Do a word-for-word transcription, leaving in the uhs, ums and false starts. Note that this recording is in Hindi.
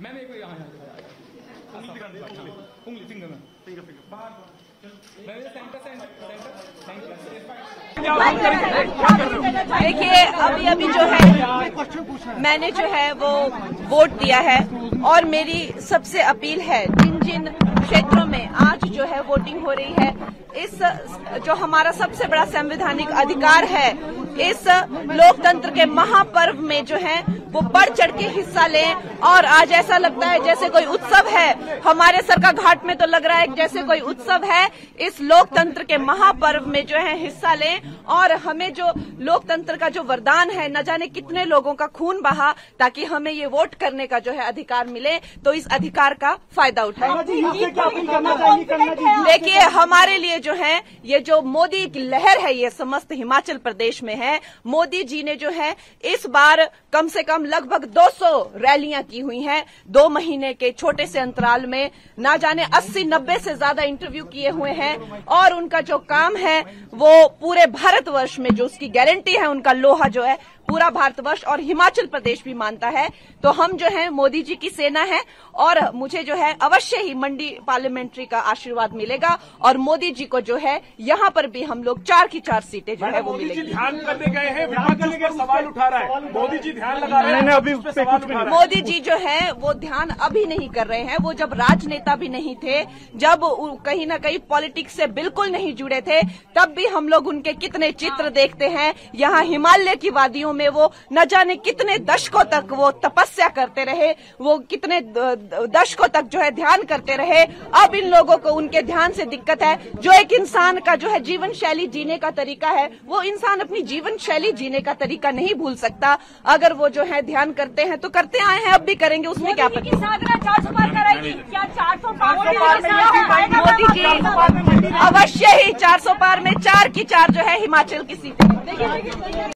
मैंने एक यहाँ उंगली फिंगर फिंगर फिंगर बाहर। देखिए अभी अभी जो है मैंने जो है वो वोट दिया है और मेरी सबसे अपील है जिन जिन क्षेत्रों में आज जो है वोटिंग हो रही है, इस जो हमारा सबसे बड़ा संवैधानिक अधिकार है, इस लोकतंत्र के महापर्व में जो है वो बढ़ चढ़ के हिस्सा लें। और आज ऐसा लगता है जैसे कोई उत्सव है, हमारे सरका घाट में तो लग रहा है जैसे कोई उत्सव है। इस लोकतंत्र के महापर्व में जो है हिस्सा लें और हमें जो लोकतंत्र का जो वरदान है, न जाने कितने लोगों का खून बहा ताकि हमें ये वोट करने का जो है अधिकार मिले, तो इस अधिकार का फायदा उठाएं। देखिए हमारे लिए जो है ये जो मोदी की लहर है ये समस्त हिमाचल प्रदेश में है। मोदी जी ने जो है इस बार कम से कम लगभग दो सौ रैलियां की हुई हैं। दो महीने के छोटे से अंतराल में ना जाने अस्सी नब्बे से ज्यादा इंटरव्यू किए हुए हैं और उनका जो काम है वो पूरे भारतवर्ष में जो उसकी गारंटी है, उनका लोहा जो है पूरा भारतवर्ष और हिमाचल प्रदेश भी मानता है। तो हम जो है मोदी जी की सेना है और मुझे जो है अवश्य ही मंडी पार्लियामेंट्री का आशीर्वाद मिलेगा और मोदी जी को जो है यहाँ पर भी हम लोग चार की चार सीटें जो है वो मिलेगी। ध्यान करने गए हैं, विपक्ष का सवाल उठा रहा है, मोदी जी ध्यान लगा रहे हैं अभी। मोदी जी जो है वो ध्यान अभी नहीं कर रहे हैं, वो जब राजनेता भी नहीं थे, जब कहीं ना कहीं पॉलिटिक्स से बिल्कुल नहीं जुड़े थे, तब भी हम लोग उनके कितने चित्र देखते हैं। यहाँ हिमालय की वादियों में वो न जाने कितने दशकों तक वो तपस्या करते रहे, वो कितने दशकों तक जो है ध्यान करते रहे। अब इन लोगों को उनके ध्यान से दिक्कत है। जो एक इंसान का जो है जीवन शैली जीने का तरीका है, वो इंसान अपनी जीवन शैली जीने का तरीका नहीं भूल सकता। अगर वो जो है ध्यान करते हैं तो करते आए हैं, अब भी करेंगे, उसमें क्या पता। मोदी जी अवश्य ही चार सौ पार में चार की चार जो है हिमाचल की सीटें।